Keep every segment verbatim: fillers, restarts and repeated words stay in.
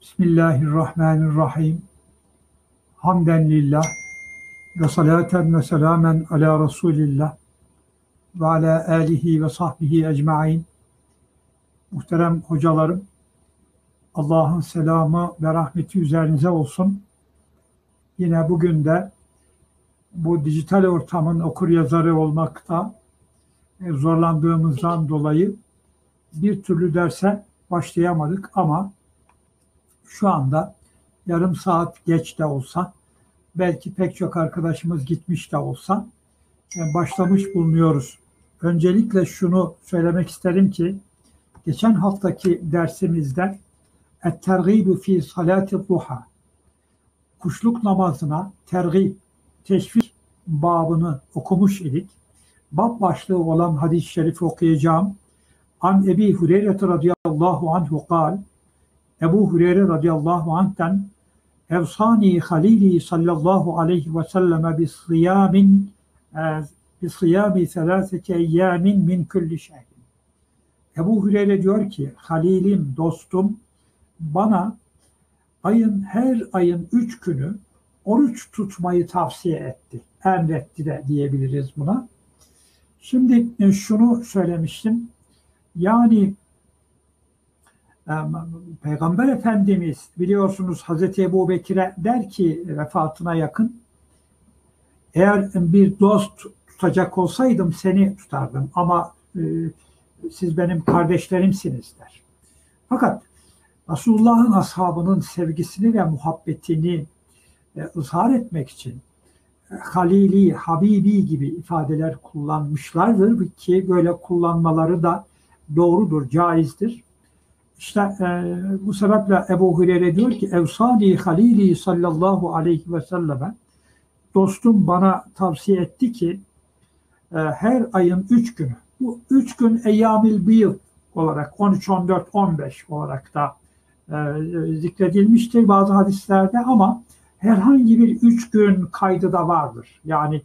Bismillahirrahmanirrahim. Hamden lillah ve salaten ve selamen ala Resulillah ve ala alihi ve sahbihi ecmain. Muhterem hocalarım, Allah'ın selamı ve rahmeti üzerinize olsun. Yine bugün de bu dijital ortamın okuryazarı olmakta zorlandığımızdan dolayı bir türlü derse başlayamadık ama şu anda yarım saat geç de olsa, belki pek çok arkadaşımız gitmiş de olsa başlamış bulunuyoruz. Öncelikle şunu söylemek isterim ki, geçen haftaki dersimizde et-tergîbü fî salâti-duha, kuşluk namazına tergîb, teşvik babını okumuş idik. Bab başlığı olan hadis-i şerifi okuyacağım. An Ebu Hüreyre radıyallahu anhu kal, Ebu Hüreyre radıyallahu anh'ten Evsani Halili sallallahu aleyhi ve selleme bi sıyamin bi sıyami selasete eyyamin min kulli şehrin. Ebu Hüreyre diyor ki, Halilim, dostum bana ayın her ayın üç günü oruç tutmayı tavsiye etti. Emretti de diyebiliriz buna. Şimdi şunu söylemiştim. Yani Peygamber Efendimiz biliyorsunuz Hazreti Ebu Bekir'e der ki vefatına yakın, eğer bir dost tutacak olsaydım seni tutardım ama e, siz benim kardeşlerimsiniz der. Fakat Resulullah'ın ashabının sevgisini ve muhabbetini e, ızhar etmek için e, Halili, Habibi gibi ifadeler kullanmışlardır ki böyle kullanmaları da doğrudur, caizdir. İşte e, bu sebeple Ebu Hüreyre diyor ki Evsani Halili sallallahu aleyhi ve selleme, dostum bana tavsiye etti ki e, her ayın üç günü, bu üç gün eyyamül biyid olarak on üç, on dört, on beş olarak da e, zikredilmiştir bazı hadislerde ama herhangi bir üç gün kaydı da vardır. Yani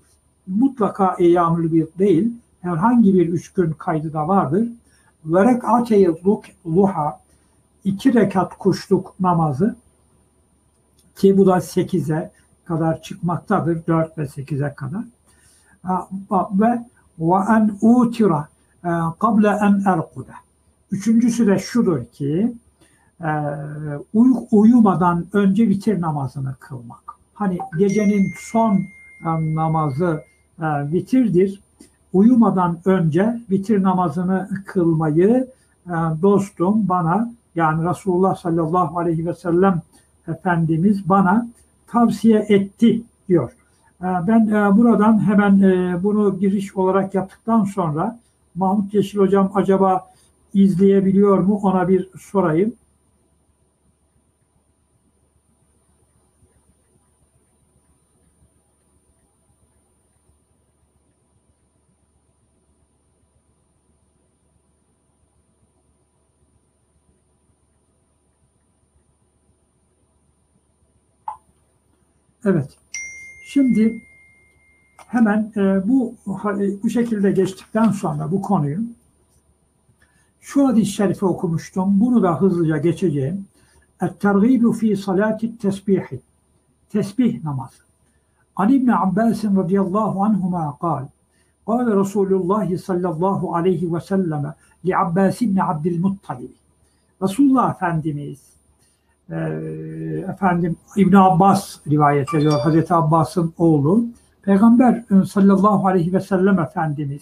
mutlaka eyyamül biyid değil, herhangi bir üç gün kaydı da vardır. Ve rek'ateyl duha, iki rekat kuşluk namazı ki bu da sekize kadar çıkmaktadır, dört ve sekize kadar. Ve ve en utira kable en erkude. Üçüncüsü de şudur ki uyumadan önce vitir namazını kılmak. Hani gecenin son namazı vitirdir. Uyumadan önce vitir namazını kılmayı dostum bana, yani Resulullah sallallahu aleyhi ve sellem Efendimiz bana tavsiye etti diyor. Ben buradan hemen bunu giriş olarak yaptıktan sonra Mahmut Yeşil hocam acaba izleyebiliyor mu, ona bir sorayım. Evet, şimdi hemen e, bu bu şekilde geçtikten sonra bu konuyu, şu hadis-i şerifi okumuştum, bunu da hızlıca geçeceğim. Et-tergîbü fî salâtit tesbîhi, tesbih namazı. Ali bin Abbas radıyallahu anhuma kal, kâle Resulullah sallallahu aleyhi ve selleme li Abbas ibni Abdülmuttalip. Resulullah Efendimiz Efendim İbn-i Abbas rivayet ediyor, Hazreti Abbas'ın oğlu. Peygamber sallallahu aleyhi ve sellem Efendimiz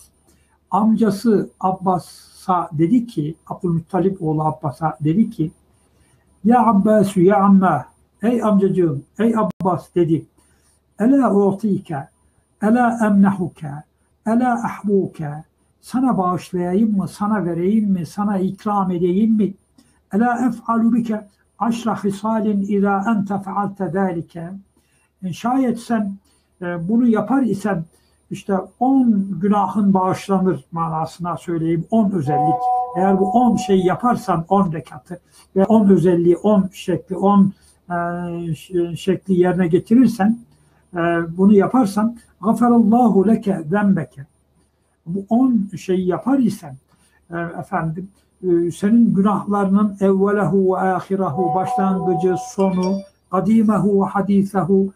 amcası Abbas'a dedi ki, Abdülmuttalip oğlu Abbas'a dedi ki, ya Abbasu ya amma, ey amcacığım, ey Abbas dedi, ela u'tike, ela emnehuke, ela ahbuke, sana bağışlayayım mı, sana vereyim mi, sana ikram edeyim mi, ela ef'alu bike aşra hisalin ila ente fealte zâlike. Şayet sen bunu yapar isen işte on günahın bağışlanır manasına söyleyeyim, on özellik. Eğer bu on şeyi yaparsan, on rekatı ve on özelliği, on şekli, on e, şekli yerine getirirsen, e, bunu yaparsan gaferallahu leke zembeke. Bu on şeyi yapar isen e, efendim senin günahlarının evvelehu ve ahirehu, başlangıcı, sonu, kadimehu ve hadisehu,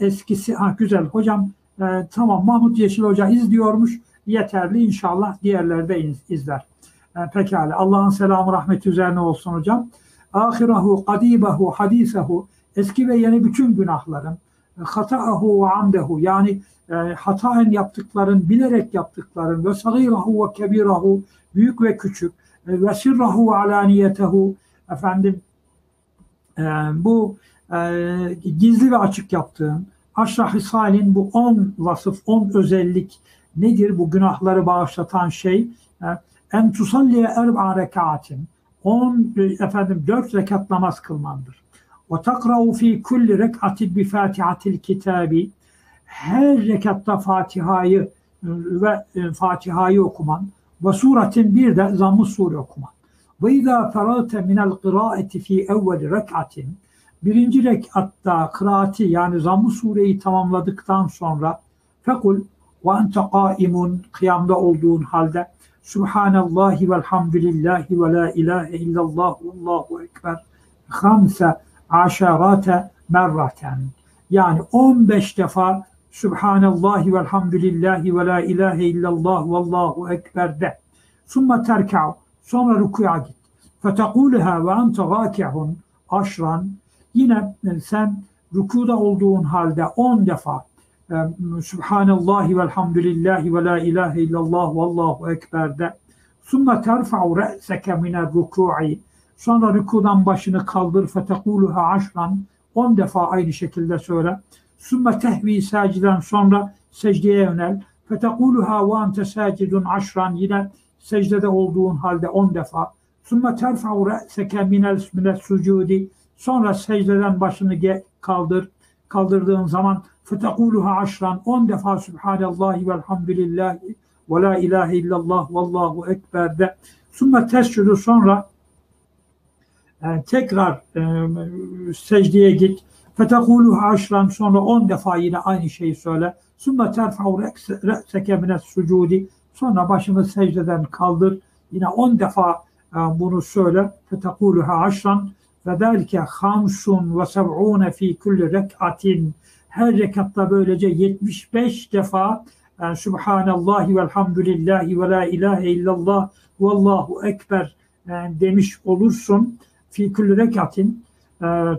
eskisi. Ha, güzel hocam, e, tamam, Mahmut Yeşil Hoca izliyormuş, yeterli, inşallah diğerleri de iz, izler. E, pekala, Allah'ın selamı rahmeti üzerine olsun hocam. Ahirehu, kadimehu, hadisehu, eski ve yeni bütün günahların, hataahu ve amdehu, yani e, hataen yaptıkların, bilerek yaptıkların, ve sagirahu ve kebirahu, büyük ve küçük, e, ve sirrahu ve alaniyetehu, efendim e, bu e, gizli ve açık yaptığın aşra hisalin, bu on vasıf, on özellik nedir bu günahları bağışlatan şey? E, en tusalliye erba rekaatin, on efendim dört rekat namaz kılmandır. Ve takra'u fi kulli rek'atin bi Fatiha'til Kitabi, her rekatta Fatiha'yı ve Fatiha'yı okuman, ve suretin, bir de zamm-ı sure okuman. Ve izâ feragte minel kıraati fi evveli rek'atin, birinci rekatta kıraati, yani zamm-ı sureyi tamamladıktan sonra, fekul ve ente kaimun, kıyamda olduğun halde, Subhanallahi velhamdülillahi ve la ilahe illallah allahu ekber hamse aşarate merraten, yani on beş defa Subhanallahi velhamdülillahi ve la ilahe illallah vallahu ekber de. Sümme terka'u, sonra rükû'a git. Fetekûlüha ve ente râki'un aşran, yine sen rükûda olduğun halde on defa Subhanallahi velhamdülillahi ve la ilahe illallah vallahu ekber de. Sümme terfa'u re'seke minel rükû'i, sonra rükudan başını kaldır. Fetekuluha aşran, on defa aynı şekilde söyle. Sümme tehvi saciden, sonra secdeye yönel. Fetekuluha ve ente sacidun aşran, yine secdede olduğun halde on defa. Sümme terfa'u re'seke minel sucudi, sonra secdeden başını kaldır. Kaldırdığın zaman fetekuluha aşran, on defa Subhanallahi velhamdülillahi ve la ilahe illallah vallahu ekber de. Sümme tescudu, sonra yani tekrar e, secdeye git. Fetekûluhu aşran, sonra on defa yine aynı şeyi söyle. Sümme terfa'u re'seke mine sucudi, sonra başını secdeden kaldır. Yine on defa e, bunu söyle. Fetekûluhu aşran ve delke hamsun ve sev'ûne fi kulli rek'atin, her rekatta böylece yetmiş beş defa yani Subhanallahi velhamdülillahi ve la ilahe illallah vallahu ekber yani demiş olursun. Fi kulli rekatin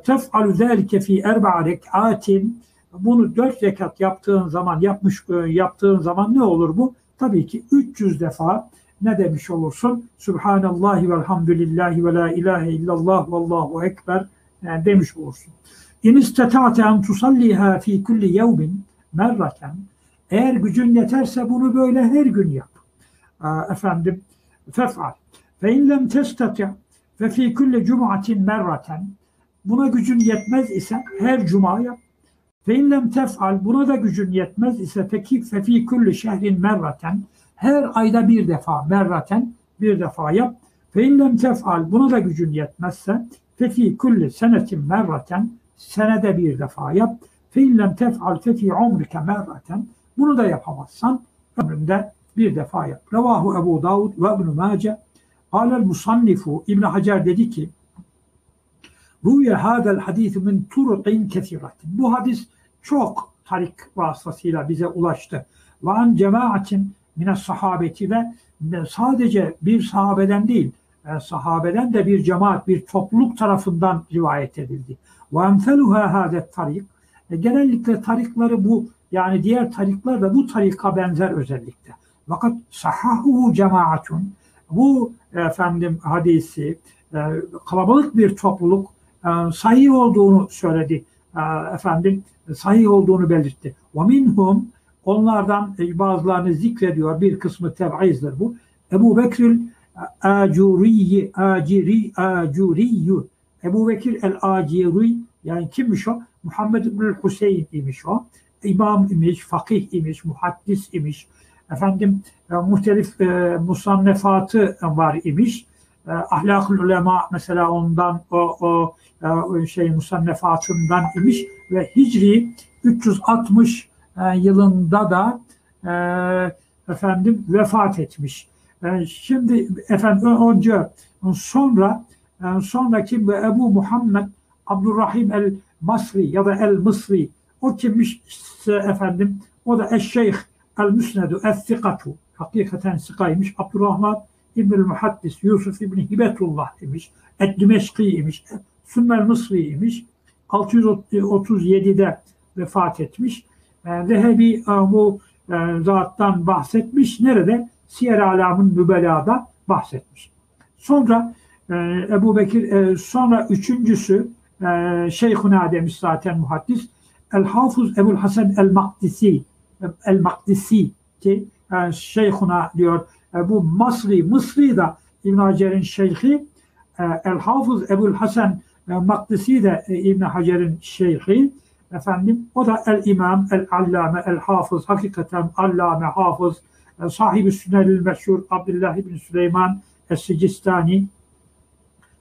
tef'alu zelike fi erba'a rek'atin, bunu dört rekat yaptığın zaman yapmış yaptığın zaman ne olur bu? Tabii ki üç yüz defa ne demiş olursun? Subhanallahi velhamdülillahi ve la ilahe illallah vallahu ekber yani demiş olursun. İn istata'te en tusalliha fi kulli yevmin merraten, eğer gücün yeterse bunu böyle her gün yap. Efendim fef'al. Fe in lem testati' ve fi kulli cum'atin merraten, buna gücün yetmez ise her cuma yap. Ve in lem tef'al, buna da gücün yetmez ise fe fi kulli şehrin merraten, her ayda bir defa, merraten bir defa yap. Ve in lem tef'al, buna da gücün yetmezse fe fi kulli senetin merraten, senede bir defa yap. Fe in lem tef'al fe fi umrike merraten, bunu da yapamazsan ömründe bir defa yap. Revahu Ebu Davud ve İbn-i Mâce. Kâlel musannifu, İbn-i Hacer dedi ki, Rüye hâdel hadîthü min turuqin kesiratin, bu hadis çok tarik vasıtasıyla bize ulaştı. Ve an cemaatin mine sahabeti, ve sadece bir sahabeden değil, sahabeden de bir cemaat, bir topluluk tarafından rivayet edildi. Ve enfeluhâ hâdet tarik, genellikle tarikları bu, yani diğer tariklar da bu tarika benzer özellikle. Fakat sahahu cemaatun, bu efendim hadisi e, kalabalık bir topluluk e, sahih olduğunu söyledi. E, efendim sahih olduğunu belirtti. Ve minhum, onlardan e, bazılarını zikrediyor. Bir kısmı teb'izdir bu. Ebu Bekir el Acri, Acri, Acri. Ebu Bekir el Acri, yani kimmiş o? Muhammed ibn Hüseyin imiş o. İmam imiş, fakih imiş, muhaddis imiş. Efendim e, muhtelif e, musannefatı var imiş. E, Ahlakul Ulema mesela ondan o, o e, şey musannefatından imiş ve Hicri üç yüz altmış e, yılında da e, efendim vefat etmiş. Şimdi efendim önce sonra sonraki Ebu Muhammed Abdurrahim el-Mısri ya da el-Mısri, o kimmiş efendim? O da eş-Şeyh el-Müsnedü el-Sikatu, hakikaten sikaymış. Abdurrahman İbni Muhaddis, Yusuf ibn Hibetullah imiş, Ed-Dimeşki imiş, Sümmel-Mısri imiş. altı yüz otuz yedi'de vefat etmiş. Zehebi bu zattan bahsetmiş. Nerede? Siyer-i Alam'ın Nübela'da bahsetmiş. Sonra Ebu Bekir, sonra üçüncüsü Şeyhuna demiş zaten muhaddis. El-Hafız Ebu'l-Hasan el-Makdisi, el-Makdisi ki Şeyhuna diyor. Bu Mısri, Mısri da İbn Hacer'in şeyhi. El-Hafız Ebu'l-Hasan el-Makdisi de İbn Hacer'in şeyhi. Efendim o da el-İmam, el-Allame, el-Hafız, hakikaten Allame, Hafız, sahibi Sünel-i Meşhur Abdullah bin Süleyman Es Sicistani,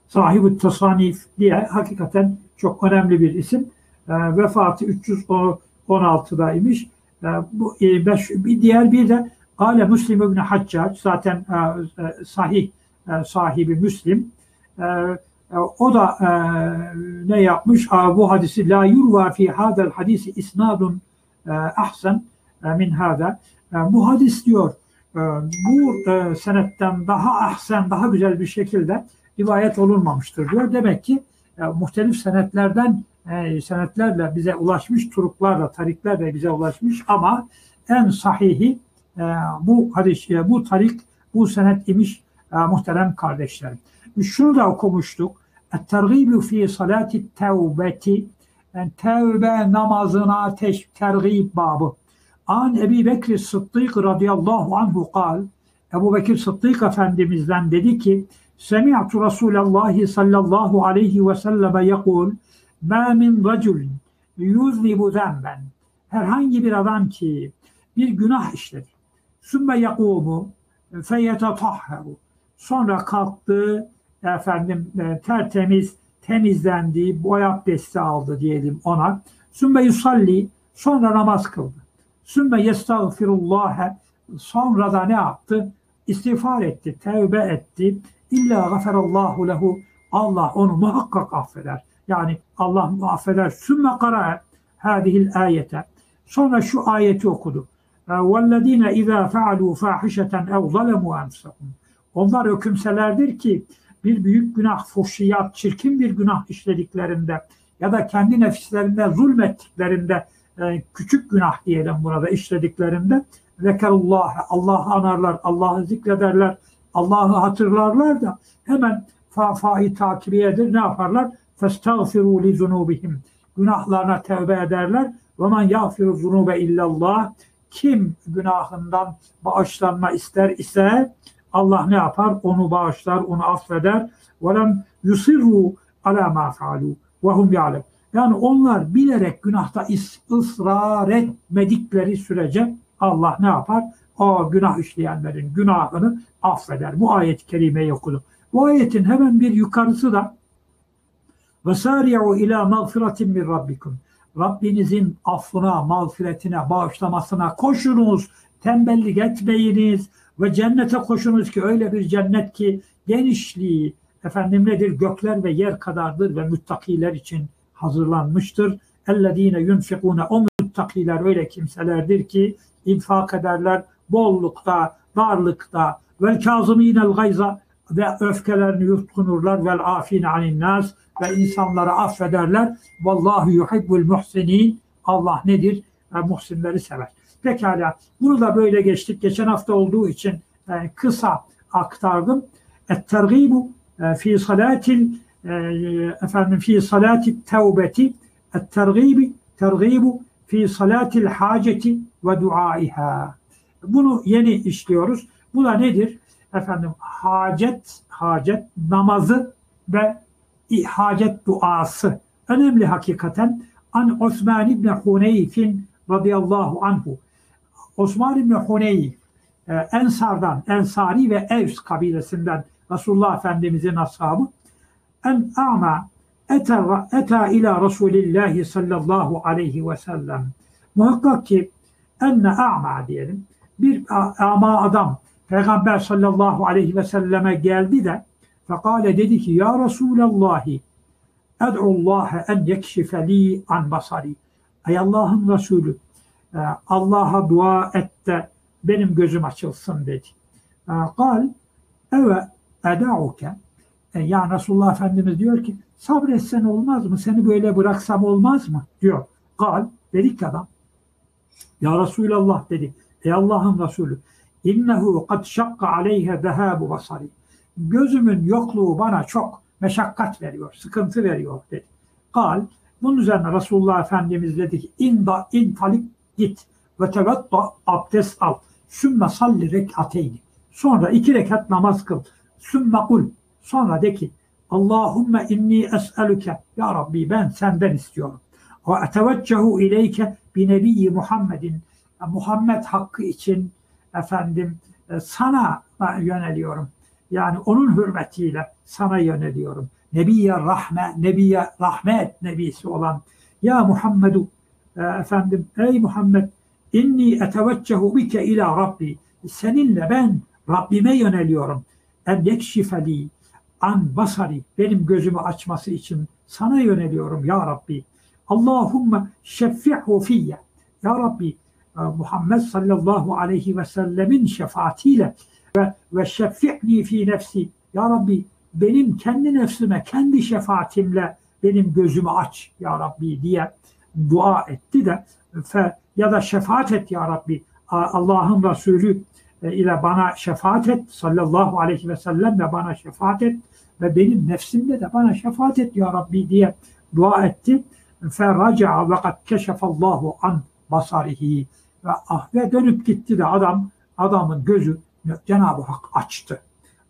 sahibi Tasanif diye hakikaten çok önemli bir isim. E, vefatı üç yüz on altı'daymış. E, bu, e, beş, bir diğer bir de Ali Müslim ibn Haccac, zaten e, sahih e, sahibi Müslim. E, e, o da e, ne yapmış? A, bu hadisi la yurva fi hadel hadisi isnadun e, ahsen e, min hada. E, bu hadis diyor e, bu e, senetten daha ahsen, daha güzel bir şekilde rivayet olunmamıştır diyor. Demek ki e, muhtelif senetlerden e, senetlerle bize ulaşmış, turuklarla, tariklerle bize ulaşmış ama en sahihi e, bu hadis, e, bu tarik, bu senet imiş e, muhterem kardeşlerim. Şunu da okumuştuk. Et-tergîbü fî salâti tevbeti, yani tevbe namazına tergîb babı. An Ebu Bekir Sıddıkı radıyallahu anhu kal. Ebu Bekir Sıddık Efendimiz'den dedi ki: Semi'tu Rasulallahi sallallahu aleyhi ve selleme yekul: Ma min racul yuznibu zemben. Herhangi bir adam ki bir günah işledi. Sümme yekumu feyetetahharu. Sonra kalktı efendim tertemiz, temizlendi, boy abdesti aldı diyelim ona. Sümme yusalli, sonra namaz kıldı. Sümme yestağfirullâhe, sonra da ne yaptı? İstiğfar etti, tevbe etti. İlla gaferallahu lehu, Allah onu muhakkak affeder. Yani Allah affeder. Sümme kara hadihil ayete, sonra şu ayeti okudu. Vellezîne izâ fealû fâhişeten ev zalemû enfusehum. Onlar ökümselerdir ki bir büyük günah, fuhşiyat, çirkin bir günah işlediklerinde ya da kendi nefislerinde zulmettiklerinde, küçük günah diyelim burada, işlediklerinde zekerullâhe, Allah'ı anarlar, Allah'ı zikrederler, Allah'ı hatırlarlar da hemen fâfâ-i takibiyedir. Ne yaparlar? فَاسْتَغْفِرُوا لِذُنُوبِهِمْ, günahlarına tevbe ederler. وَمَنْ يَغْفِرُ الذُّنُوبَ اِلَّا اللّٰهِ, kim günahından bağışlanma ister ise Allah ne yapar? Onu bağışlar, onu affeder. وَلَمْ يُصِرُّوا عَلَى مَا فَعَلُوا وَهُمْ يَعْلَمُونَ. Yani onlar bilerek günahta ısrar etmedikleri sürece Allah ne yapar? O günah işleyenlerin günahını affeder. Bu ayet-i kerimeyi okudu. Bu ayetin hemen bir yukarısı da وَسَارِعُوا اِلَى مَغْفِرَةٍ مِنْ رَبِّكُمْ, Rabbinizin affına, mağfiretine, bağışlamasına koşunuz, tembellik etmeyiniz ve cennete koşunuz ki öyle bir cennet ki genişliği efendim nedir? Gökler ve yer kadardır ve müttakiler için hazırlanmıştır. اَلَّذ۪ينَ يُنْفِقُونَ, o müttakiler öyle kimselerdir ki infak ederler bollukta, darlıkta. Vel kazimînel gayza, ve öfkelerini yutkunurlar. Vel afîne aninnâs, ve insanları affederler. Vallahu yuhibbul muhsinin, Allah nedir? E, muhsinleri sever. Pekala, bunu da böyle geçtik. Geçen hafta olduğu için e, kısa aktardım. Et-tergîbu fî salâtil efendim fî salâtil tevbeti, et-tergîbi tergîbu fî salâtil hâceti ve duâihâ. Bunu yeni işliyoruz. Bu da nedir? Efendim hacet, hacet namazı ve hacet duası. Önemli hakikaten. An Osman İbni Huneyf'in radıyallahu anhu. Osman İbni Huneyf Ensar'dan, Ensari ve Evs kabilesinden Resulullah Efendimizin ashabı. En a'ma eta ila Resulillahi sallallahu aleyhi ve sellem. Muhakkak ki enne a'ma diyelim. Bir ama adam Peygamber sallallahu aleyhi ve selleme geldi de fekale dedi ki ya Resulallahi ed'ullaha en yekşifeli an basari. Ey Allah'ın Resulü, Allah'a dua et de benim gözüm açılsın dedi. Kal eve eda'uke. Ya Resulullah Efendimiz diyor ki sabretsen olmaz mı? Seni böyle bıraksam olmaz mı? Diyor. Kal dedik adam. Ya Resulallah dedi. Ey Allah'ın Resulü innehu kad şakka aleyhe zehâbu basari. Gözümün yokluğu bana çok meşakkat veriyor, sıkıntı veriyor dedi. Kal. Bunun üzerine Resulullah Efendimiz dedi ki inda intalik git ve tevatta abdest al. Sümme salli rekateyni. Sonra iki rekat namaz kıl. Sümme kul. Sonra de ki Allahümme inni es'elüke. Ya Rabbi ben senden istiyorum. Ve eteveccehu ileyke bi nebiyyi Muhammedin. Muhammed hakkı için efendim sana yöneliyorum. Yani onun hürmetiyle sana yöneliyorum. Nebiye rahme, nebiye rahmet nebisi olan ya Muhammedu efendim ey Muhammed inni eteveccehu bike ila Rabbi. Seninle ben Rabbime yöneliyorum. En yekşifeli an basari. Benim gözümü açması için sana yöneliyorum ya Rabbi. Allahümme şeffi'hu fiyye. Ya Rabbi Muhammed sallallahu aleyhi ve sellemin şefaatiyle ve, ve şeffi'ni fi nefsi. Ya Rabbi benim kendi nefsime, kendi şefaatimle benim gözümü aç ya Rabbi diye dua etti de ya da şefaat et ya Rabbi. Allah'ın Resulü ile bana şefaat et sallallahu aleyhi ve sellem de bana şefaat et ve benim nefsimde de bana şefaat et ya Rabbi diye dua etti. فَرَجَعَ وَقَدْ كَشَفَ اللّٰهُ عَنْ بَصَارِهِ ve, ah, ve dönüp gitti de adam adamın gözü Cenab-ı Hak açtı.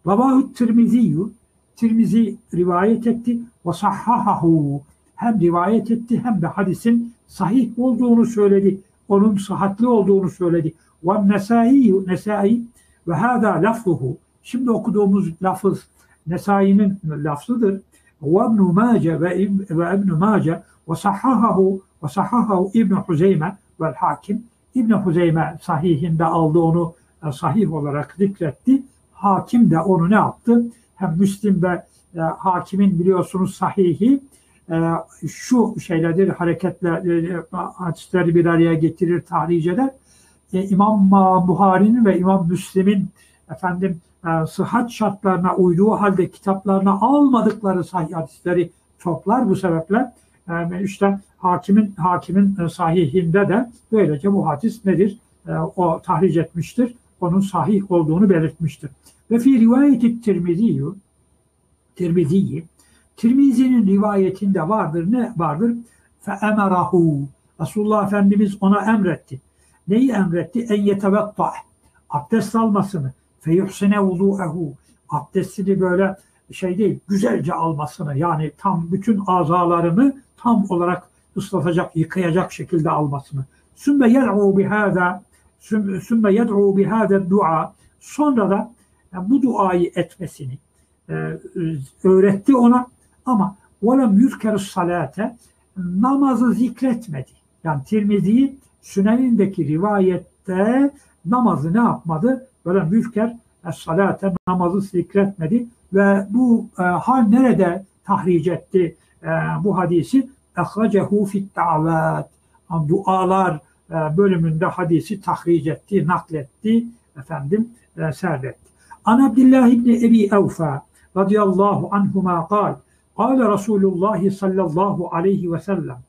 Ravahü Tirmizi'yu Tirmizi rivayet etti ve sahhahahu. Hem rivayet etti hem de hadisin sahih olduğunu söyledi. Onun sıhhatli olduğunu söyledi. Ve Nesai'yu Nesai ve hâdâ lafzuhu. Şimdi okuduğumuz lafız Nesai'nin lafzıdır. Ve İbn-i Mâce ve İbn-i Mâce ve sahhahahu ve sahhahahu İbn-i Huzeyme vel Hakim. İbn-i Huzeyme sahihinde aldı onu sahih olarak zikretti. Hakim de onu ne yaptı? Hem Müslim ve e, Hakimin biliyorsunuz sahihi e, şu şeylerdir, hareketler, e, hadisleri bir araya getirir, tahric eder. E, İmam Buhari'nin ve İmam Müslim'in efendim e, sıhhat şartlarına uyduğu halde kitaplarına almadıkları sahih hadisleri toplar bu sebeple. E, işte Hakimin Hakimin sahihinde de böylece bu hadis nedir? E, o tahric etmiştir. Onun sahih olduğunu belirtmiştir. Ve fi rivayeti Tirmizi'yi Tirmizi'yi Tirmizi'nin rivayetinde vardır ne vardır? Fe emerahu. Resulullah Efendimiz ona emretti. Neyi emretti? En yetevettah. Abdest almasını. Fe yuhsine vudu'ehu. Abdestini böyle şey değil, güzelce almasını. Yani tam bütün azalarını tam olarak ıslatacak, yıkayacak şekilde almasını. Sümme yel'u bihâdâ. Sümme yed'u bihâdâ dua. Sonra da yani bu duayı etmesini e, öğretti ona ama وَلَمْ يُذْكَرُ salate namazı zikretmedi. Yani Tirmizi Sünen'indeki rivayette namazı ne yapmadı? وَلَمْ يُذْكَرُ salate namazı zikretmedi ve bu e, hal nerede tahric etti e, bu hadisi? اَخْرَجَهُ فِي الدَّعَوَاتِ yani dualar e, bölümünde hadisi tahric etti, nakletti, efendim e, serdetti. An Abdullah ibn Ebi Evfa radıyallahu anhuma kal. Kale Resulullah sallallahu aleyhi ve sellem.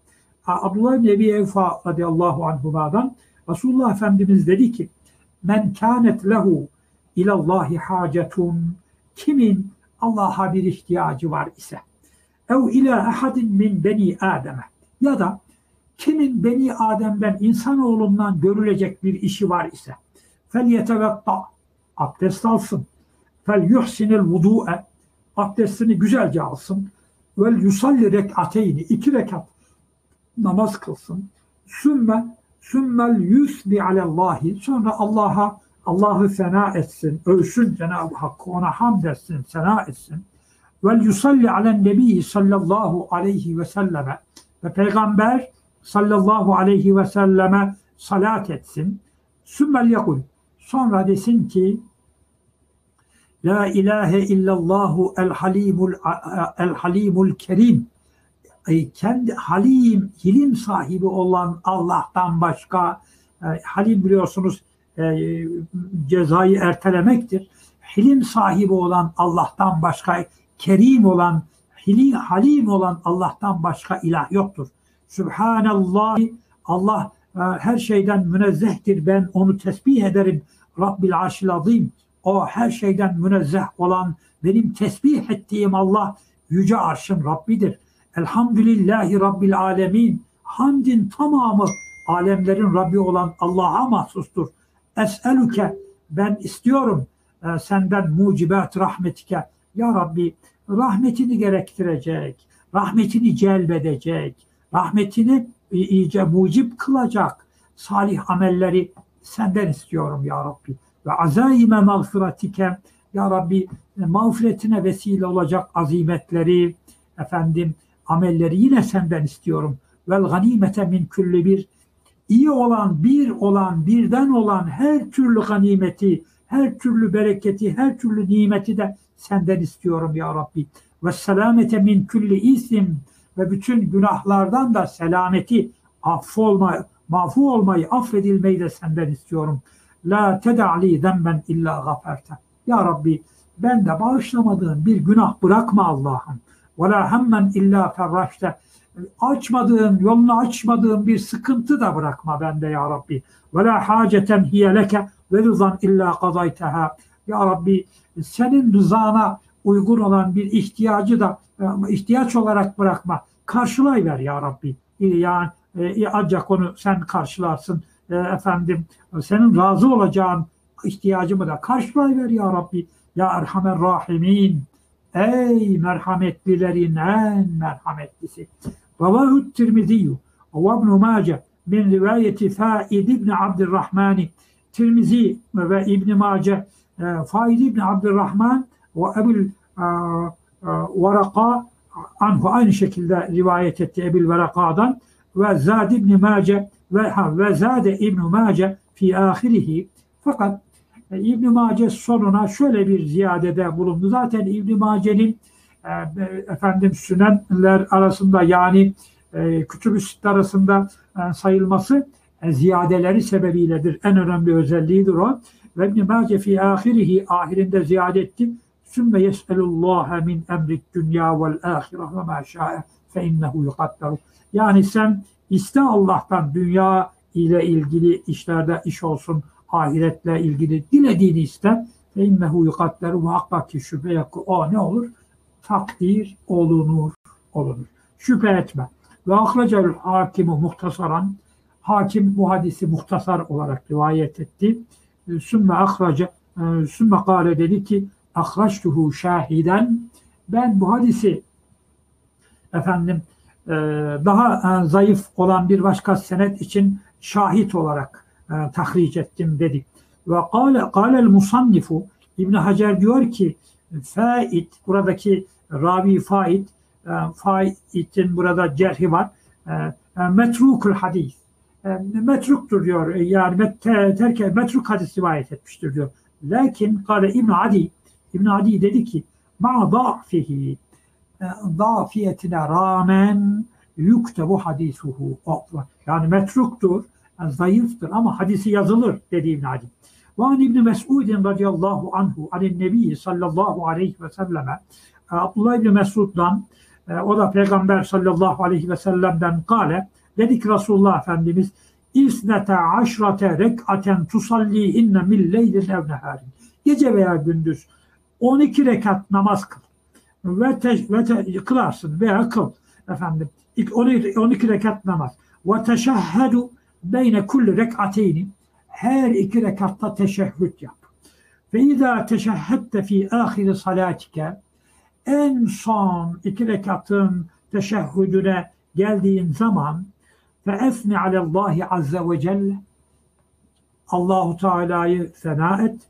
Abdullah ibn Ebi Evfa radıyallahu anhuma'dan Resulullah Efendimiz dedi ki men kânet lehu ilallahi hacetun. Kimin Allah'a bir ihtiyacı var ise ev ila ahadin min beni Adem'e ya da kimin beni Adem'den insanoğlundan görülecek bir işi var ise fel yetevetta abdest alsın. Fel yuhsinil vudu'e. Abdestini güzelce alsın. Vel yusalli rekateyni. İki rekat namaz kılsın. Sümme sümmel yusbi alallahi. Sonra Allah'a Allah'ı sena etsin. Övsün Cenab-ı Hakk'ı. Ona hamd etsin. Sena etsin. Vel yusalli alen nebiyyi sallallahu aleyhi ve selleme. Ve Peygamber sallallahu aleyhi ve selleme salat etsin. Sümmel yakul. Sonra desin ki La ilahe illallahu el halimul el halimul kerim. Kendi halim, hilim sahibi olan Allah'tan başka, halim biliyorsunuz cezayı ertelemektir. Hilim sahibi olan Allah'tan başka, kerim olan, halim olan Allah'tan başka ilah yoktur. Sübhanallah, Allah her şeyden münezzehtir, ben onu tesbih ederim. Rabbil arşil azim, o her şeyden münezzeh olan, benim tesbih ettiğim Allah yüce arşın Rabbidir. Elhamdülillahi Rabbil alemin, hamdin tamamı alemlerin Rabbi olan Allah'a mahsustur. Es'elüke, ben istiyorum e, senden mucibat rahmetike, ya Rabbi rahmetini gerektirecek, rahmetini celbedecek, rahmetini iyice mucib kılacak salih amelleri senden istiyorum ya Rabbi. Ve azaime mağfiratike, ya Rabbi mağfiretine vesile olacak azimetleri, efendim amelleri yine senden istiyorum. Vel ganimete min külli bir, iyi olan, bir olan, birden olan her türlü ganimeti, her türlü bereketi, her türlü nimeti de senden istiyorum ya Rabbi. Ve selamete min külli isim, ve bütün günahlardan da selameti, affolmayı, mağfu olmayı, affedilmeyi de senden istiyorum. La teda'li zemben illa gaferte. Ya Rabbi ben de bağışlamadığım bir günah bırakma Allah'ım. Ve la hemmen illa ferraşte. Açmadığım, yolunu açmadığım bir sıkıntı da bırakma bende ya Rabbi. Ve la haceten hiye leke ve rızan illa kazayteha. Ya Rabbi senin rızana uygun olan bir ihtiyacı da ihtiyaç olarak bırakma. Karşılayver ya Rabbi. Yani e, ancak onu sen karşılarsın. E, efendim senin razı olacağın ihtiyacımı da karşılayver ya Rabbi. Ya Erhamer Rahimin. Ey merhametlilerin en merhametlisi. Ravahu Tirmizi'yu ve İbn-i Mace min rivayeti Faid ibn Abdurrahman. Tirmizi ve İbn-i Mace, e, Faid ibn Abdurrahman ve Ebu'l Varaka anhu aynı şekilde rivayet etti Ebu'l Varaka'dan. Ve Zad ibn Mace ve ha ve Zade İbn Mace fi ahirihi. Fakat İbn Mace sonuna şöyle bir ziyadede bulundu. Zaten İbn Mace'nin e, efendim sünenler arasında, yani e, kütüb-ü sitte arasında e, sayılması e, ziyadeleri sebebiyledir. En önemli özelliğidir o. Ve İbn Mace fi ahirihi, ahirinde ziyade etti. Sümme yes'elullaha min emrik dünya vel ahireh ve ma şa'e fe innehu yukadderu. Yani sen iste Allah'tan, dünya ile ilgili işlerde iş olsun, ahiretle ilgili dilediğini iste. Fe innehu yukadderu ve hakka ki şüphe yok. O ne olur? Takdir olunur, olunur. Şüphe etme. Ve ahracaül hakimu muhtasaran. Hakim bu hadisi muhtasar olarak rivayet etti. Sümme ahraca, sümme kâle dedi ki ahraçtuhu şahiden. Ben bu hadisi efendim daha zayıf olan bir başka senet için şahit olarak tahric ettim dedi. Ve kâlel musannifu, İbn-i Hacer diyor ki Faid, buradaki ravi Faid, Faid'in burada cerhi var, metrukul hadis, metruktur diyor, yani terk, metruk hadis rivayet etmiştir diyor. Lakin kâle İbn-i Adi, İbn-i Adi dedi ki ma da'fihi, zafiyetine rağmen yuktebu hadisuhu, yani metruktur, yani zayıftır ama hadisi yazılır dedi İbn-i Adi. Ve an İbn-i Mes'udin radiyallahu anhu alin nebiyyi sallallahu aleyhi ve selleme, Abdullah İbn-i Mes'ud'dan, o da Peygamber sallallahu aleyhi ve sellem'den kâle, dedik Resulullah Efendimiz isnete aşrate rek'aten tusallihinne milleydin evneharin, gece veya gündüz on iki rekat namaz kıl ve, te, ve te, kılarsın veya kıl efendim on iki rekat namaz. Ve teşehhedu beyne kulli rek'ateyni, her iki rekatta teşehhüd yap. Ve idâ teşehhedte fî âhiri salatike, en son iki rekatın teşehhüdüne geldiğin zaman fe efni alallâhi azze ve celle, Allahu Teala'yı fena et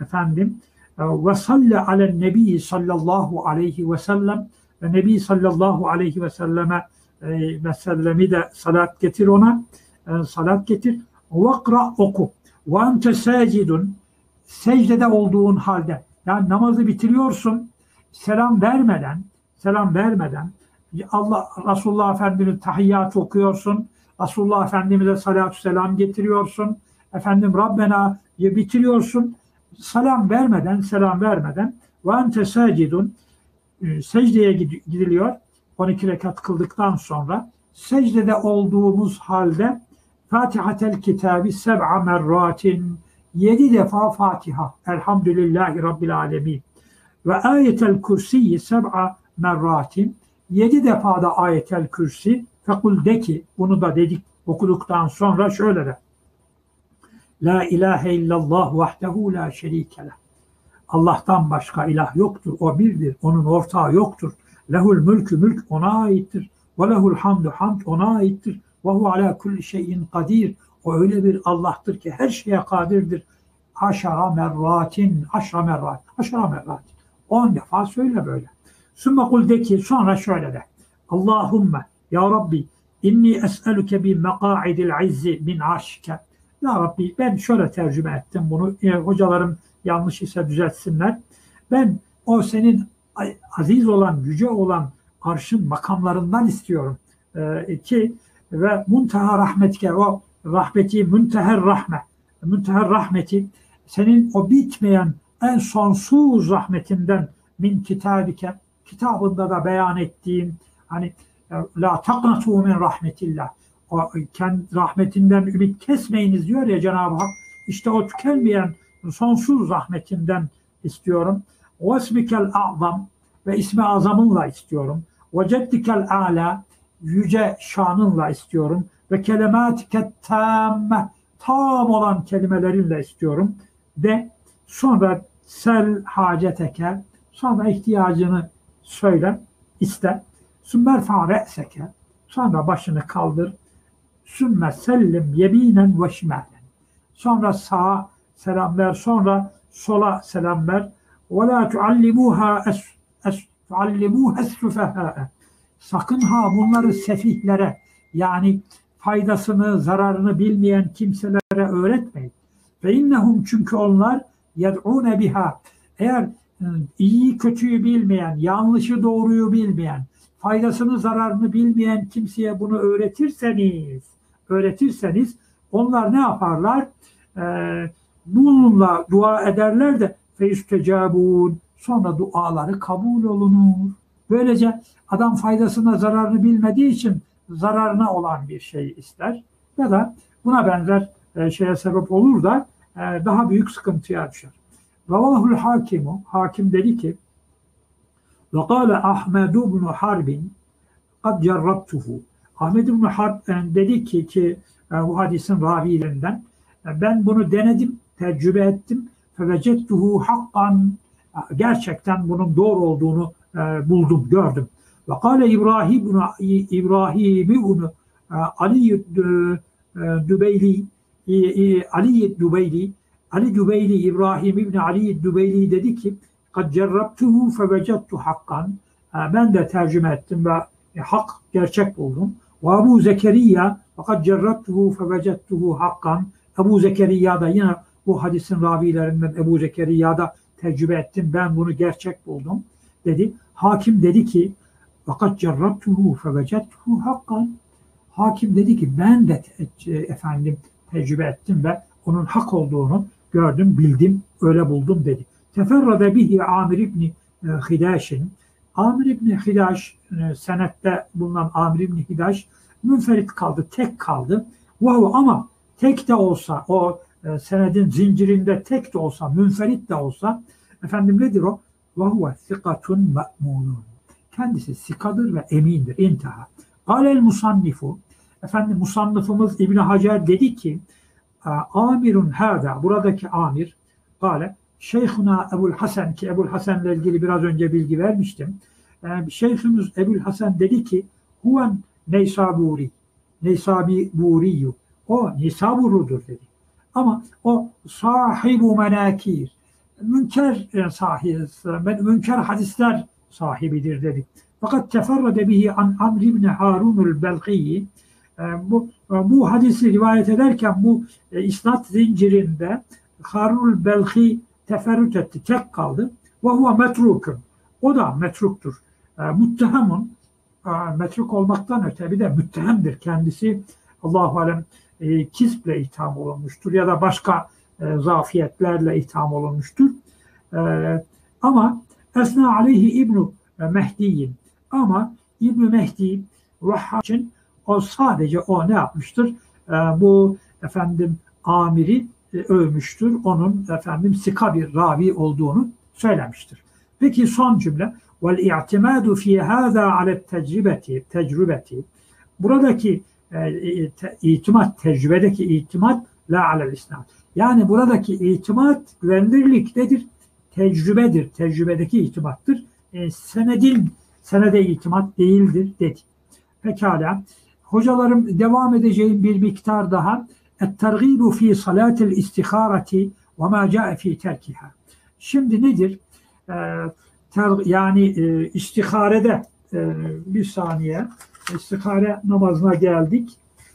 efendim. Ve salli alen nebi sallallahu aleyhi ve sellem, ve nebi sallallahu aleyhi ve selleme ve sellemi de salat getir ona, salat getir. Ve kra oku, ve ente sacidun, secdede olduğun halde, Yani namazı bitiriyorsun, selam vermeden, selam vermeden Allah Resulullah Efendimiz'in tahiyyatı okuyorsun, Resulullah Efendimiz'e salatü selam getiriyorsun, efendim Rabbena diye bitiriyorsun, selam vermeden, selam vermeden ve ente sacidun, secdeye gidiliyor. on iki rekat kıldıktan sonra secdede olduğumuz halde Fatihatel Kitabi seb'a merratin, yedi defa Fatiha, elhamdülillahi rabbil alemin, ve ayetel kürsiyi seb'a merratin, yedi defa da ayetel kürsi. Fekul de ki, bunu da dedik okuduktan sonra şöyle de: La ilahe illallah vahdehu la şerikele, Allah'tan başka ilah yoktur, o birdir, onun ortağı yoktur. Lehul mülkü, mülk ona aittir. Ve lehul hamdu, hamd ona aittir. Ve hu ala kulli şeyin kadir, o öyle bir Allah'tır ki her şeye kadirdir. Aşara merratin, aşara merratin, aşara merratin, on defa söyle böyle. Sümme kul de ki, sonra şöyle de: Allahümme, ya Rabbi, inni es'elüke bi meka'idil izzi min arşike. Ya Rabbi, ben şöyle tercüme ettim bunu, e, hocalarım yanlış ise düzeltsinler. Ben o senin aziz olan, yüce olan arşın makamlarından istiyorum ee, ki ve munteha rahmetike, o rahmeti, münteher rahme, münteher rahmeti, senin o bitmeyen en sonsuz rahmetinden, min kitabike, kitabında da beyan ettiğin, hani la taknatu min rahmetillah, o kendi rahmetinden ümit kesmeyiniz diyor ya Cenab-ı Hak, işte o tükenmeyen sonsuz rahmetinden istiyorum. Ve ismikel a'zam, ve ismi azamınla istiyorum. Ve ceddikel a'la, yüce şanınla istiyorum. Ve kelimatike tamme, tam olan kelimelerinle istiyorum. De sonra sel haceteke, sonra ihtiyacını söyle, iste. Sümme erfa re'seke, sonra başını kaldır. Sümme sellim yeminen ve şimalen, sonra sağa selam ver, sonra sola selam ver. Ve la tuallimuha es-sufehae, sakın ha bunları sefihlere, yani faydasını, zararını bilmeyen kimselere öğretmeyin. Ve innehum, çünkü onlar yed'une biha, eğer iyi kötüyü bilmeyen, yanlışı doğruyu bilmeyen, faydasını zararını bilmeyen kimseye bunu öğretirseniz, öğretirseniz onlar ne yaparlar? Ee, bununla dua ederler de feyüstecabun, sonra duaları kabul olunur. Böylece adam faydasına, zararını bilmediği için zararına olan bir şey ister ya da buna benzer şeye sebep olur da daha büyük sıkıntıya düşer. Ravahul hakimu, hakim dedi ki: Ve kâle Ahmed ibn Harbin kad cerrabtuhu, Ahmed ibn Harb dedi ki, ki bu hadisin ravilerinden, ben bunu denedim, tecrübe ettim. فَوَجَدْتُهُ حَقًّا, gerçekten bunun doğru olduğunu e, buldum, gördüm. وَقَالَ İbrahim İbrahim ibn Ali Dubeyli, Ali Dubeyli, Ali Dubeyli, İbrahim ibn Ali Dubeyli dedi ki: قَدْ جَرَّبْتُهُ فَوَجَدْتُهُ حَقًّا, ben de tercüme ettim ve e, hak, gerçek buldum. وَاَبُوْ زَكَرِيَّا فَقَدْ جَرَّبْتُهُ فَوَجَدْتُهُ حَقًّا, Ebu Zekeriya da yine bu hadisin ravilerinden, Ebu Zekeriya'da tecrübe ettim, ben bunu gerçek buldum dedi. Hakim dedi ki: Fakat cerrabtuhu fevecettuhu hakkan. Hakim dedi ki, ben de te efendim tecrübe ettim ve onun hak olduğunu gördüm, bildim, öyle buldum dedi. Teferrade bihi Amir ibni Hideşin. Amir ibni Hideş, senette bulunan Amir ibni Hideş münferit kaldı, tek kaldı. Wow, ama tek de olsa, o senedin zincirinde tek de olsa, münferit de olsa, efendim nedir o? وَهُوَ ثِقَةٌ مَأْمُونٌ, kendisi sikadır ve emindir. İntiha. قَالَ الْمُصَنِّفُ, efendim musannıfımız İbn Hacer dedi ki: Amirun hâdâ, buradaki amir, kâle şeyhuna Ebu'l-Hasan, ki Ebu'l-Hasan ile ilgili biraz önce bilgi vermiştim. Yani şeyhimiz Ebu'l-Hasan dedi ki: Huven Neysaburi, Neysaburiyyü, o Nisaburudur dedi. Ama o sahibu menakir, münker sahibi, münker hadisler sahibidir dedi. Fakat teferrede bihi an Amr ibn Harun el Belhî, bu, bu hadisi rivayet ederken bu isnat zincirinde Harun el Belhî teferrüt etti, tek kaldı. Ve huve metrukun. O da metruktur. E, müttehemun, e, metruk olmaktan öte bir de müttehemdir. Kendisi Allah-u alem e, kisple itham olunmuştur ya da başka e, zafiyetlerle itham olunmuştur. E, ama esna aleyhi İbn-i Mehdi'yim. Ama İbn-i Mehdi için o sadece o ne yapmıştır? E, bu efendim amiri e, övmüştür. Onun efendim sika bir ravi olduğunu söylemiştir. Peki son cümle وَالْاِعْتِمَادُ فِي هَذَا عَلَى التَّجْرِبَةِ Tecrübeti. Buradaki e, te, itimat, tecrübedeki itimat la عَلَى الْاِسْنَادِ. Yani buradaki itimat güvenilirlik nedir? Tecrübedir. Tecrübedeki itimattır. E, senedin, senede itimat değildir dedi. Pekala. Hocalarım devam edeceğim bir miktar daha. اَتْتَرْغِيبُ ف۪ي صَلَاتِ الْاِسْتِخَارَةِ وَمَا جَاءَ ف۪ي تَرْكِهَا. Şimdi nedir? E, ter, yani e, istiharede e, bir saniye istihare namazına geldik.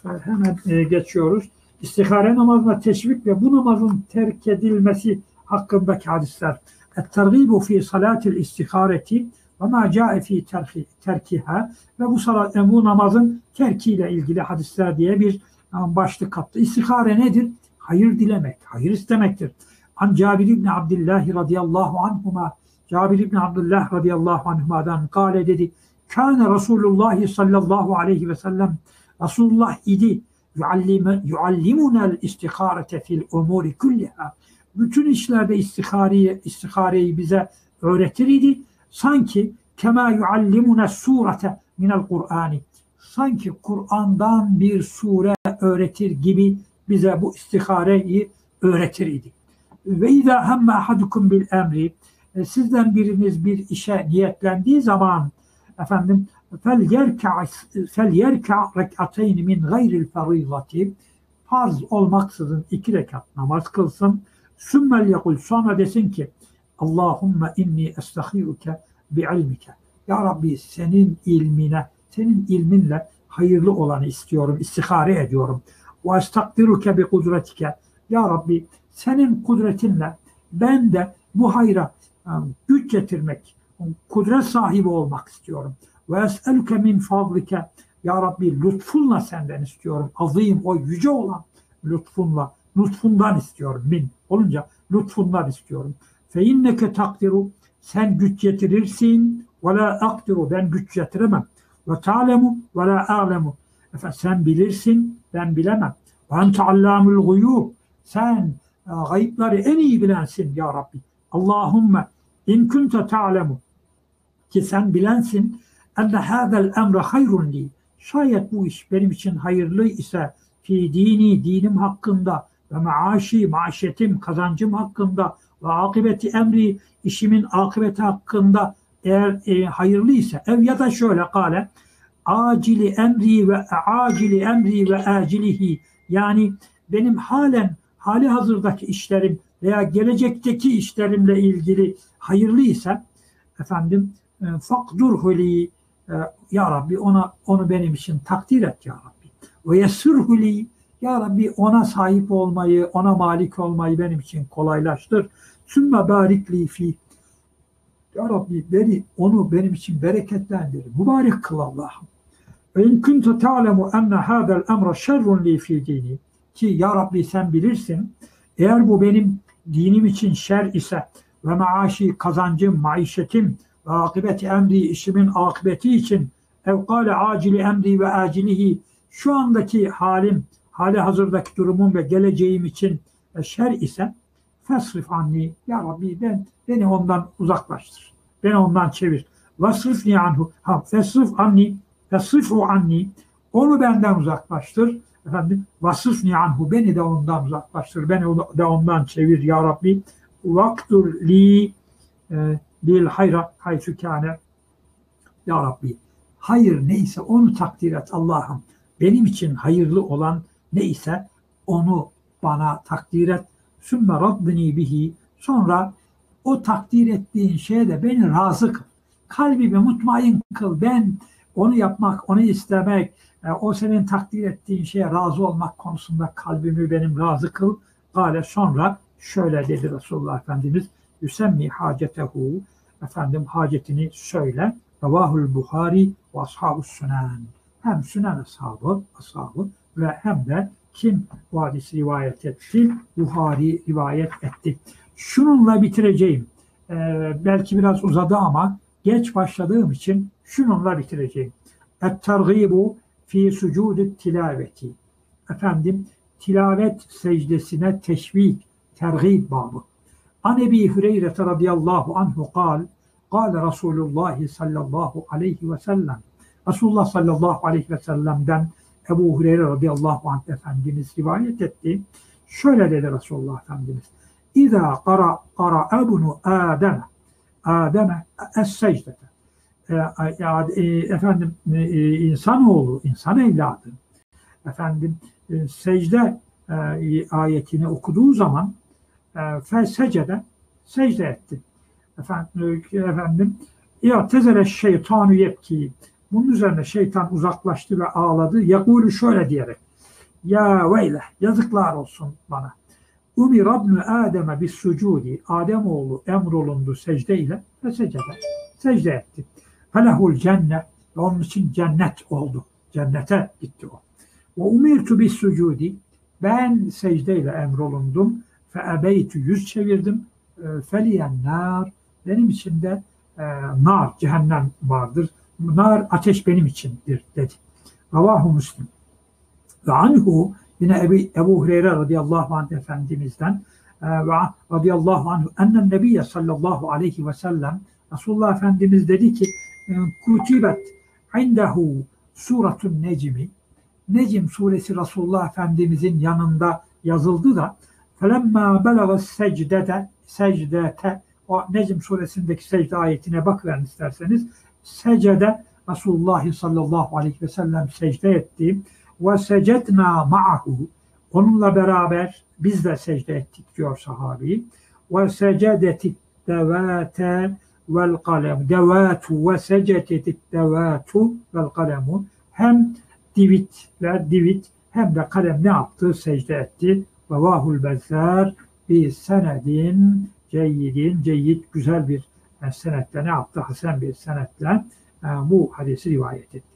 E, hemen e, geçiyoruz. İstihare namazına teşvik ve bu namazın terk edilmesi hakkındaki hadisler. Et-tergibu fi salatil istihareti ve ma ca'e fi terkiha ve bu salat e, bu namazın terkiyle ilgili hadisler diye bir yani başlık kaptı. İstihare nedir? Hayır dilemek, hayır istemektir. An Câbir İbni Abdillahi radıyallahu anhuma, Câbir İbni Abdullah radıyallahu anhuma'dan kâle dedi, kâne Resulullah sallallahu aleyhi ve sellem, Resulullah idi, yuallimunel istiharete fil umuri kulliha. Bütün işlerde istihareyi, istihareyi bize öğretir idi. Sanki kemâ yuallimunel surete minel Kur'ani. Sanki Kur'an'dan bir sure öğretir gibi bize bu istihareyi öğretir idi. Ve izâ hemme ahadukum bil emri, sizden biriniz bir işe niyetlendiği zaman efendim fel yerka fel yerka rek'atayn min gayril farizati, farz olmaksızın iki rekat namaz kılsın. Sümmel yekul, sonra desin ki Allahumme inni estahiruke bi ilmike. Ya Rabbi senin ilmine, senin ilminle hayırlı olanı istiyorum, istihare ediyorum. Ve estakdiruke bi kudretike. Ya Rabbi senin kudretinle ben de bu hayra güç getirmek, kudret sahibi olmak istiyorum. Ve es'elüke min fadlike. Ya Rabbi lütfunla senden istiyorum. Azim, o yüce olan lütfunla, lütfundan istiyorum. Min olunca lütfundan istiyorum. Fe inneke takdiru. Sen güç getirirsin. Ve la akdiru. Ben güç getiremem. Ve ta'lemu ve la a'lemu. Efendim sen bilirsin, ben bilemem. Ve ente allamul guyub. Sen gayıpları en iyi bilensin ya Rabbi. Allahümme in kunte ta'lemu, ki sen bilensin, enne hâzel emre hayrun li, şayet bu iş benim için hayırlı ise, fi dini, dinim hakkında ve maaşi, maaşetim, kazancım hakkında ve akıbeti emri, işimin akıbeti hakkında eğer e, hayırlı ise, ev ya da şöyle kâle acili emri ve acili emri ve acilihi, yani benim halen hali hazırdaki işlerim veya gelecekteki işlerimle ilgili hayırlı ise efendim fakdurhu li, ya Rabbi ona, onu benim için takdir et ya Rabbi. Ve yessurhu li, ya Rabbi ona sahip olmayı, ona malik olmayı benim için kolaylaştır. Sümme barik li fi, ya Rabbi beni, onu benim için bereketlendir, mübarek kıl Allah'ım. Ve in kuntu ta'lemu enne hâzel emre şerrun li fi dini, ki ya Rabbi sen bilirsin eğer bu benim dinim için şer ise ve maaşi, kazancım, maişetim ve akıbeti emri, işimin akıbeti için evkale acili emri ve acilihi, şu andaki halim, hali hazırdaki durumum ve geleceğim için şer ise fesrif anni, ya Rabbi ben, beni ondan uzaklaştır, beni ondan çevir. Vesrifni anhu, ha fesrif anni, fesrifu anni, onu benden uzaklaştır. Efendim vasıfni anhu, beni de ondan uzaklaştır, beni de ondan çevir ya Rabbi. Vaktur li bil hayra haytü kâne, ya Rabbi hayır neyse onu takdir et Allah'ım, benim için hayırlı olan neyse onu bana takdir et. Sümme rabbini bihi, sonra o takdir ettiğin şeye de beni razı kıl, kalbimi mutmain kıl, ben onu yapmak, onu istemek, o senin takdir ettiğin şeye razı olmak konusunda kalbimi benim razı kıl. Gale, sonra şöyle dedi Resulullah Efendimiz: "Yüsemmi hacetehu", efendim hacetini söyle. Ravahul Buhari ve ashabus sunan. Hem Sünen ashabı, ashabı ve hem de kim bu hadisi rivayet etti? Buhari rivayet etti. Şununla bitireceğim. Ee, belki biraz uzadı ama geç başladığım için şununla bitireceğim. Et-tergibu fi sucudit tilaveti. Efendim tilavet secdesine teşvik, tergib babı. An Ebi Hüreyre radıyallahu anhu kal, kal Resulullah sallallahu aleyhi ve sellem. Resulullah sallallahu aleyhi ve sellem'den Ebu Hüreyre radıyallahu anh Efendimiz rivayet etti. Şöyle dedi Resulullah Efendimiz: İza qara qara ibnu Adem Adem'e es-secdete. Efendim insanoğlu, insan evladı efendim secde ayetini okuduğu zaman felsecede secde etti. Efendim efendim ya tezele şeytanu yebki. Bunun üzerine şeytan uzaklaştı ve ağladı. Yekulu şöyle diyerek: Ya veyle, yazıklar olsun bana. Umi Rabb'nü Adem'e bis sucudi. Ademoğlu emrolundu secde ile ve secde, secde etti. Felehul cennet. Onun için cennet oldu. Cennete gitti o. Ve umirtu bis sucudi. Ben secde ile emrolundum. Fe ebeytü yüz çevirdim. Feliyen nar. Benim için de e, nar, cehennem vardır. Nar, ateş benim içindir dedi. Ravahu Müslim. Ve anhu yine Ebu Hüreyre radıyallahu anh Efendimiz'den ve radıyallahu anh ennen nebiyye sallallahu aleyhi ve sellem Resulullah Efendimiz dedi ki kutibet indehu suratun necmi. Necim suresi Resulullah Efendimiz'in yanında yazıldı da felemma beleve secdete secdete o Necim suresindeki secde ayetine bakıverin isterseniz. Secde Resulullah sallallahu aleyhi ve sellem secde etti. Ve secdna ma'ahu. Onunla beraber biz de secde ettik diyor sahabi. Ve secdetit devate vel kalem. Devatu ve secdetit devatu vel kalemu. Hem divitler divit hem de kalem ne yaptı? Secde etti. Ve vahul bezzar bi senedin ceyyidin. Ceyyid güzel bir yani senetle ne yaptı? Hasan bir senetle e, bu hadisi rivayet etti.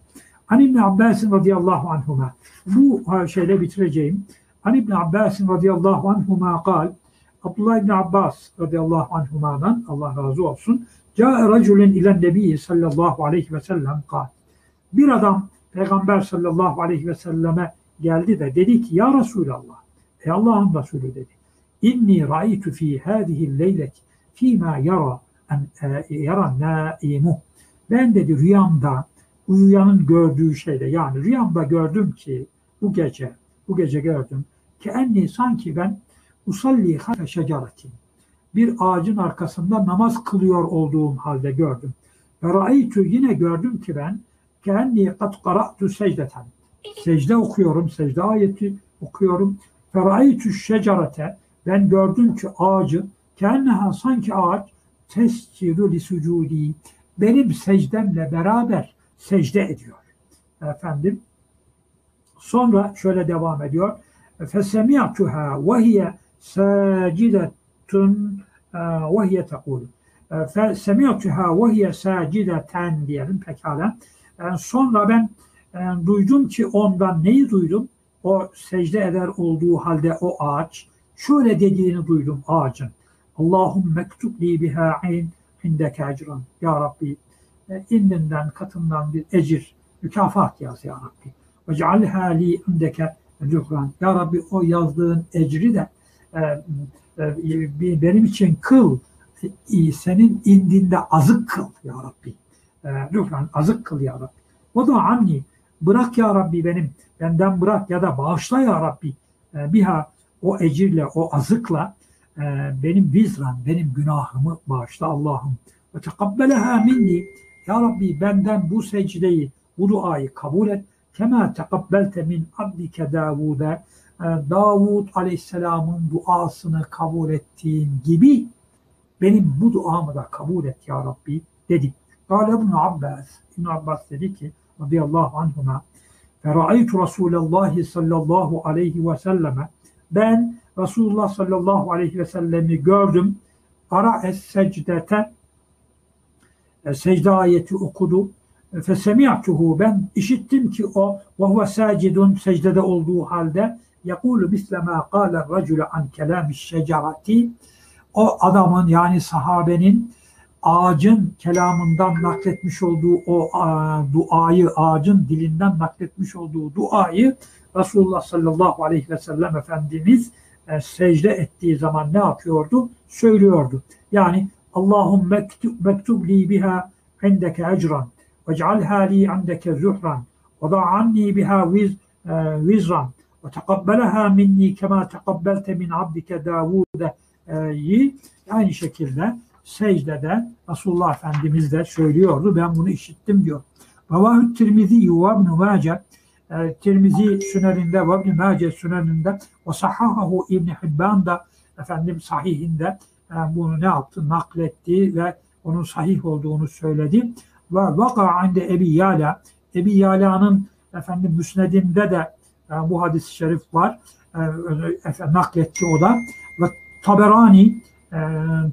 An İbn Abbas radıyallahu anhuma. Bu şeyle bitireceğim. An İbn Abbas radıyallahu anhuma kal. Abdullah ibn Abbas radıyallahu anhuma'dan Allah razı olsun. Câe raculun ilen nebiyyi sallallahu aleyhi ve sellem kal. Bir adam Peygamber sallallahu aleyhi ve selleme geldi de dedi ki ya Resulallah. Ey Allah'ın Resulü dedi. İnni ra'aytu fi hâzihil leyleti fîmâ yara yaran naimu. Ben dedi rüyamda uyuyanın gördüğü şeyde yani rüyamda gördüm ki bu gece bu gece gördüm ki enni sanki ben usalli hale şecaratin bir ağacın arkasında namaz kılıyor olduğum halde gördüm. Ve ra'aytu yine gördüm ki ben ki enni kad qara'tu secdeten secde okuyorum secde ayeti okuyorum. Ve ra'aytu şecarete ben gördüm ki ağacı ki enneha sanki ağaç tescidu li sucudi benim secdemle beraber secde ediyor. Efendim sonra şöyle devam ediyor. Fesemi'tuha ve hiye sacidetun ve hiye tekul. Fesemi'tuha ve hiye sacideten diyelim pekala. Sonra ben duydum ki ondan neyi duydum? O secde eder olduğu halde o ağaç şöyle dediğini duydum ağacın. Allahümme mektub li biha ayn indeke ecran. Ya Rabbi indinden katından bir ecir, mükafat yaz ya Rabbi. Ve cealha li indeke ecran. Ya Rabbi o yazdığın ecri de e, e, benim için kıl. E, senin indinde azık kıl ya Rabbi. E, azık kıl ya Rabbi. O da anni. Bırak ya Rabbi benim. Benden bırak ya da bağışla ya Rabbi. E, biha o ecirle, o azıkla benim vizran, benim günahımı bağışla Allah'ım. Ve tekabbeleha minni. Ya Rabbi benden bu secdeyi, bu duayı kabul et. Kema tekabbelte min abdike Davud'e. Davud aleyhisselamın duasını kabul ettiğin gibi benim bu duamı da kabul et ya Rabbi dedi. Kale İbn Abbas. İbn Abbas dedi ki radıyallahu anhuma. Ve ra'aytu Resulallah sallallahu aleyhi ve selleme. Ben Resulullah sallallahu aleyhi ve sellem'i gördüm. Ara es-secdete e, secde ayeti okudu. Fesemi'tuhu, ben işittim ki o ve huve sacidun, secdede olduğu halde yekulu mislemâ kâle racule an kelâmiş şecerati, o adamın yani sahabenin ağacın kelamından nakletmiş olduğu o a, duayı, ağacın dilinden nakletmiş olduğu duayı Resulullah sallallahu aleyhi ve sellem Efendimiz e, secde ettiği zaman ne yapıyordu? Söylüyordu. Yani Allahümme mektub li biha indeke ecran ve cealha li indeke zuhran ve da'anni biha vizran ve tekabbelaha minni kema tekabbelte min abdike Davud'e'yi. Aynı şekilde secdede Resulullah Efendimiz de söylüyordu. Ben bunu işittim diyor. Ravahut Tirmizi Yuvabnu Mace, Tirmizi Süneninde, Vabni Mace Süneninde ve Sahahahu İbn Hibban da efendim sahihinde bunu ne yaptı? Nakletti ve onun sahih olduğunu söyledi. Ve vaka inde Ebi Yala, Ebi Yala'nın efendim müsnedinde de bu hadis-i şerif var. Nakletti o da. Ve Taberani, E,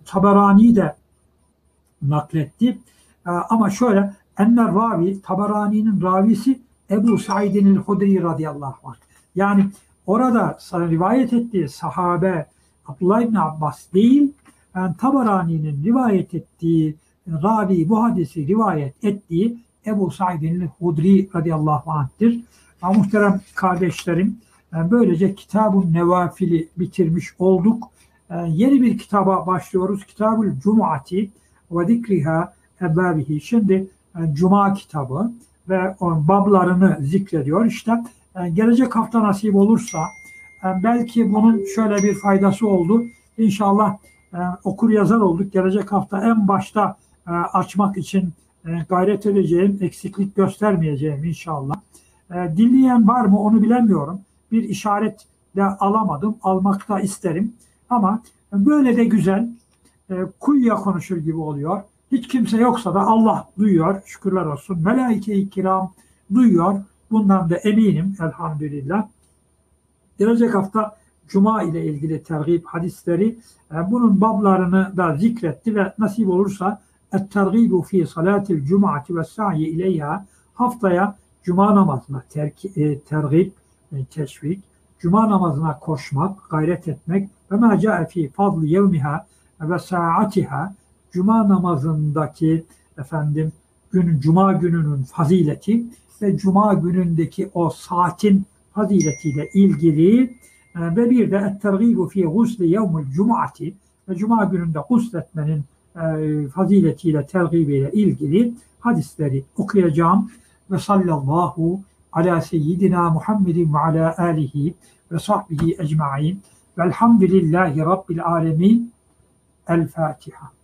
Taberani de nakletti. E, ama şöyle, Enner Ravi, Taberani'nin ravisi Ebu Sa'id el-Hudri radıyallahu anh. Yani orada rivayet ettiği sahabe Abdullah ibn Abbas değil, yani Taberani'nin rivayet ettiği ravi, bu hadisi rivayet ettiği Ebu Sa'id el-Hudri radıyallahu anh'tir. Yani muhterem kardeşlerim, yani böylece Kitab-ı Nevafil'i bitirmiş olduk. Yeni bir kitaba başlıyoruz. Kitab-ül Cum'ati ve Zikriha Ebbabihi. Şimdi Cuma kitabı ve bablarını zikrediyor. İşte gelecek hafta nasip olursa belki bunun şöyle bir faydası oldu. İnşallah okur yazar olduk. Gelecek hafta en başta açmak için gayret edeceğim. Eksiklik göstermeyeceğim inşallah. Dinleyen var mı onu bilemiyorum. Bir işaret de alamadım. Almak da isterim. Ama böyle de güzel e, kuyuya konuşur gibi oluyor. Hiç kimse yoksa da Allah duyuyor. Şükürler olsun. Melaike-i kiram duyuyor. Bundan da eminim elhamdülillah. Gelecek hafta Cuma ile ilgili tergib hadisleri e, bunun bablarını da zikretti ve nasip olursa et-tergibu fi salatil cum'ati ve sa'yi ileyha, haftaya Cuma namazına e, tergib, e, teşvik, Cuma namazına koşmak, gayret etmek ve mâ câe fî fadl yevmiha ve sâatiha, Cuma namazındaki efendim gün, Cuma gününün fazileti ve Cuma günündeki o saatin faziletiyle ilgili e, ve bir de et-tergîbu fî gusli yevmül cum'ati, ve Cuma gününde gusletmenin e, faziletiyle, tergibiyle ilgili hadisleri okuyacağım. Ve sallallahu ala seyyidina Muhammedin ve ala alihi ve sahbihi ecma'in. Velhamdülillahi Rabbil âlemin. El-Fatiha.